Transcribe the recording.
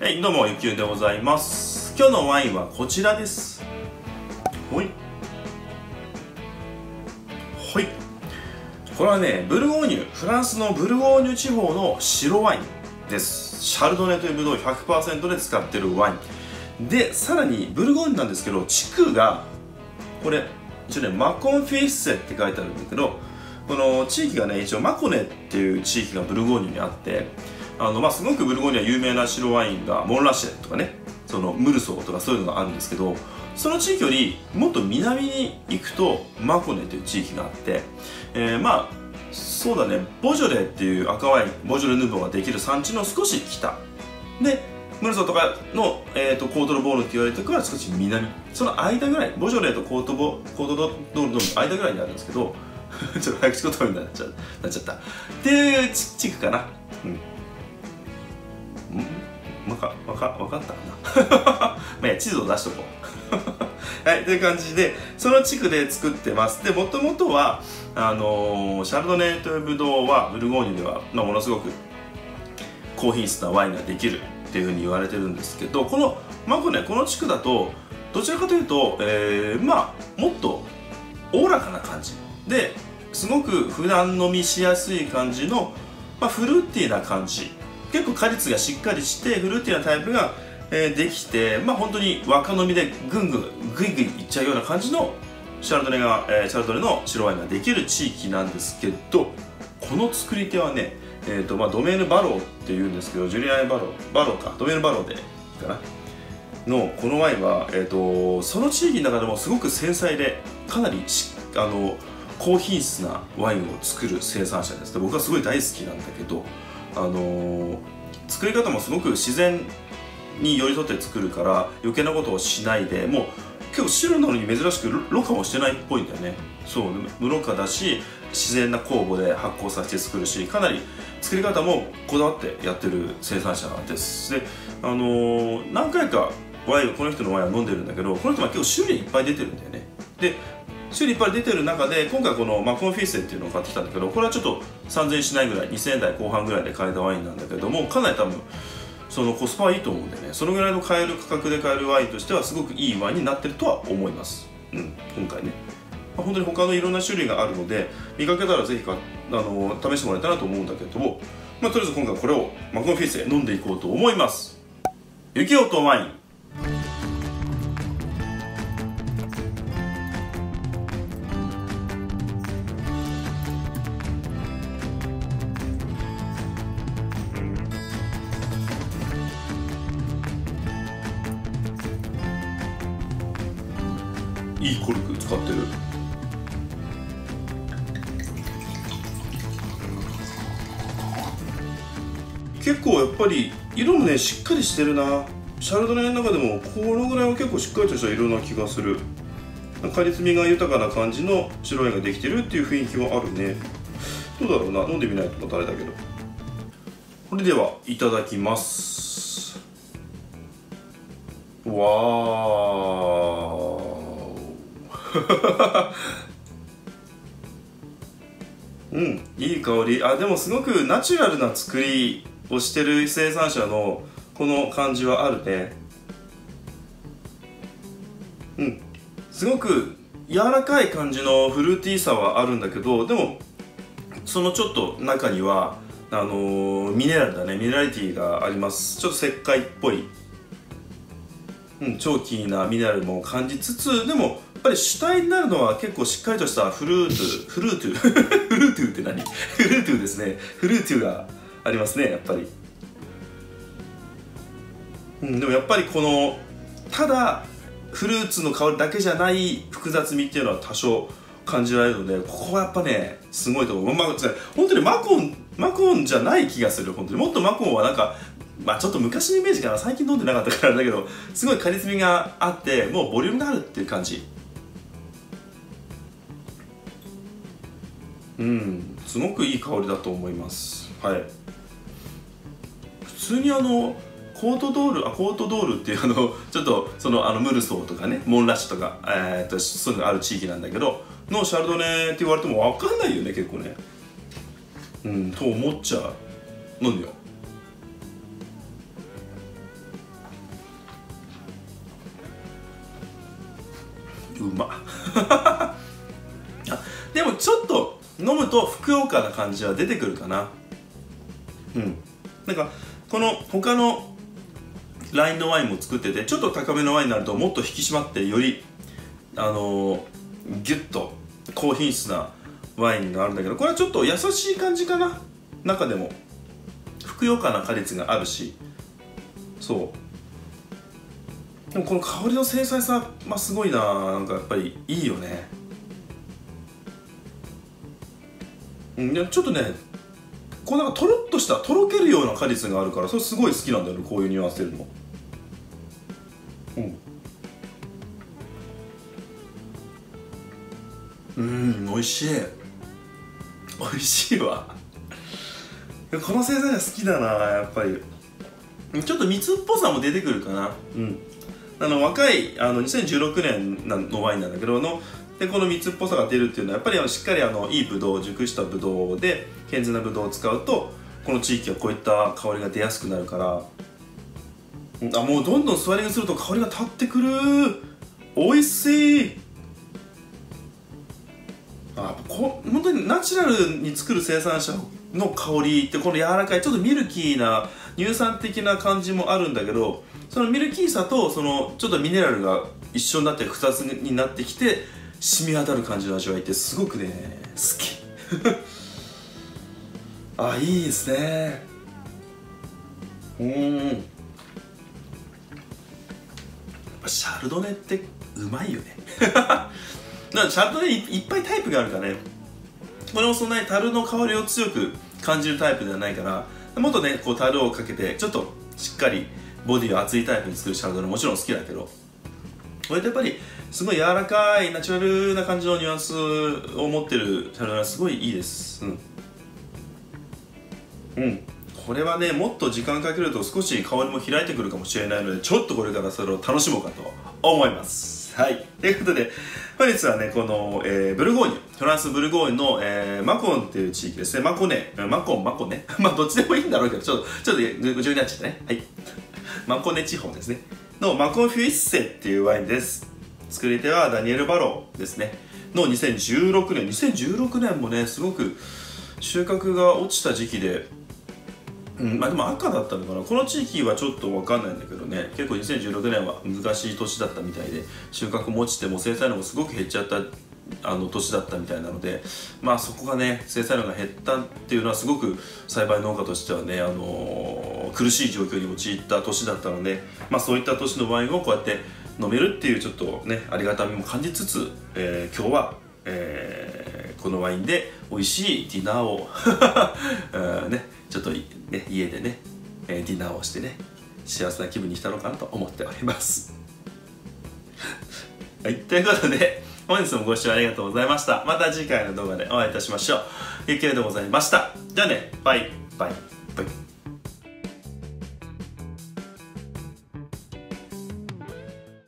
はい、どうもゆきゅうでございます。今日のワインはこちらです。ほいほい、これはね、ブルゴーニュ、フランスのブルゴーニュ地方の白ワインです。シャルドネというブドウ 100% で使ってるワインで、さらにブルゴーニュなんですけど、地区がこれ一応ね、マコンフィッセって書いてあるんだけど、この地域がね、一応マコネっていう地域がブルゴーニュにあって、すごくブルゴーニュは有名な白ワインがモンラシェとかね、そのムルソーとかそういうのがあるんですけど、その地域よりもっと南に行くとマコネという地域があって、まあそうだね、ボジョレっていう赤ワイン、ボジョレ・ヌーボーができる産地の少し北で、ムルソーとかの、コートルボールって言われるところは少し南、その間ぐらい、ボジョレとコートルボールの間ぐらいにあるんですけどちょっと早口言葉になっちゃったっていう地区かな。分かったかなまあいや、地図を出しとこうはい、という感じでその地区で作ってます。で、もともとはシャルドネというブドウはブルゴーニュでは、ものすごく高品質なワインができるっていうふうに言われてるんですけど、このマコネ、この地区だとどちらかというと、もっとおおらかな感じですごく普段飲みしやすい感じの、フルーティーな感じ、結構果実がしっかりしてフルーティーなタイプが、できて、本当に若飲みでぐいぐいいっちゃうような感じのシャルドネの白ワインができる地域なんですけど、この作り手はね、ドメーヌ・バローっていうんですけど、ジュリアン・バローかドメーヌ・バローでいいかなのこのワインは、その地域の中でもすごく繊細で、かなり高品質なワインを作る生産者です。で、僕はすごい大好きなんだけど、作り方もすごく自然に寄り添って作るから、余計なことをしないで、もう結構白なのに珍しくろ過もしてないっぽいんだよね。そう、無ろ過だし、自然な酵母で発酵させて作るし、かなり作り方もこだわってやってる生産者です。で、何回かワイン、この人のワインは飲んでるんだけど、この人は結構種類いっぱい出てるんだよね。で、種類いっぱい出てる中で、今回このマコンフィッセっていうのを買ってきたんだけど、これはちょっと3000円しないぐらい、2000円台後半ぐらいで買えたワインなんだけども、かなり多分そのコスパはいいと思うんでね、そのぐらいの買える価格で買えるワインとしてはすごくいいワインになってるとは思います。今回ね、本当に他のいろんな種類があるので、見かけたらぜひ試してもらえたらと思うんだけども、とりあえず今回これをマコンフィッセ飲んでいこうと思います。雪男ワイン、いいコルク使ってる。結構やっぱり色もね、しっかりしてるな。シャルドネの中でもこのぐらいは結構しっかりとした色な気がする。果実味が豊かな感じの白ワインができてるっていう雰囲気はあるね。どうだろうな、飲んでみないとまたあれだけど。それではいただきます。わー、いい香り。でもすごくナチュラルな作りをしてる生産者のこの感じはあるね。すごく柔らかい感じのフルーティーさはあるんだけど、でもそのちょっと中にはミネラルだね、ミネラリティがあります。ちょっと石灰っぽい、長期なミネラルも感じつつ、でもやっぱり主体になるのは結構しっかりとしたフルートゥーですね。フルートゥーがありますね、やっぱり。でもやっぱりこのただフルーツの香りだけじゃない複雑味っていうのは多少感じられるので、ここはやっぱね、すごいと思う。本当にマコンじゃない気がする。本当にもっとマコンはなんか、ちょっと昔のイメージかな。最近飲んでなかったからだけど、すごい果実味があって、もうボリュームがあるっていう感じ。すごくいい香りだと思います。はい、普通にコートドールっていうちょっとそのムルソーとかね、モンラッシュとか、そういうのがある地域なんだけどのシャルドネって言われても分かんないよね、結構ね。と思っちゃう。飲んでよ。うまでもちょっと飲むとふくよかな感じは出てくるかな。なんかこの他のラインのワインも作ってて、ちょっと高めのワインになるともっと引き締まってよりギュッと高品質なワインがあるんだけど、これはちょっと優しい感じかな。中でもふくよかな果実があるし、そうでもこの香りの繊細さ、すごいな。なんかやっぱりいいよね。ちょっとね、こうなんかとろっとしたとろけるような果実があるから、それすごい好きなんだよね、こういうニュアンス出るの。美味しい、美味しいわこの製剤が好きだな。やっぱりちょっと蜜っぽさも出てくるかな。若い2016年のワインなんだけどでこの蜜っぽさが出るっていうのは、やっぱりしっかりいいブドウ、熟したブドウで健全なブドウを使うと、この地域はこういった香りが出やすくなるから、もうどんどんスワリングすると香りが立ってくる。美味しい。本当にナチュラルに作る生産者の香りって、この柔らかいちょっとミルキーな乳酸的な感じもあるんだけど、そのミルキーさとそのちょっとミネラルが一緒になって2つになってきて染み渡る感じの味わいって、すごくね好きいいですね。やっぱシャルドネってうまいよねなんかシャルドネいっぱいタイプがあるからね。これもそんなに樽の香りを強く感じるタイプではないから、もっとねこう樽をかけてちょっとしっかりボディを厚いタイプに作るシャルドネもちろん好きだけど、これってやっぱりすごい柔らかいナチュラルな感じのニュアンスを持ってるシャルドネはすごいいいです。これはねもっと時間かけると少し香りも開いてくるかもしれないので、ちょっとこれからそれを楽しもうかと思います。ということで本日はねこの、ブルゴーニュ、フランスブルゴーニュの、マコンっていう地域ですね。マコネどっちでもいいんだろうけど、ちょっと夢中になっちゃったね。マコネ地方ですねのマコンフィッセっていうワインです。作り手はダニエル・バローですねの2016年もねすごく収穫が落ちた時期で、でも赤だったのかな。この地域はちょっと分かんないんだけどね、結構2016年は難しい年だったみたいで、収穫も落ちても生産量もすごく減っちゃった年だったみたいなので、そこがね生産量が減ったっていうのはすごく栽培農家としてはね、苦しい状況に陥った年だったので、そういった年のワインをこうやって飲めるっていうちょっとねありがたみも感じつつ、今日は、このワインで美味しいディナーをちょっとね家でねディナーをしてね幸せな気分に浸ろうかなと思っておりますということで本日もご視聴ありがとうございました。また次回の動画でお会いいたしましょう。ゆきえでございました。じゃあね、バイバイ。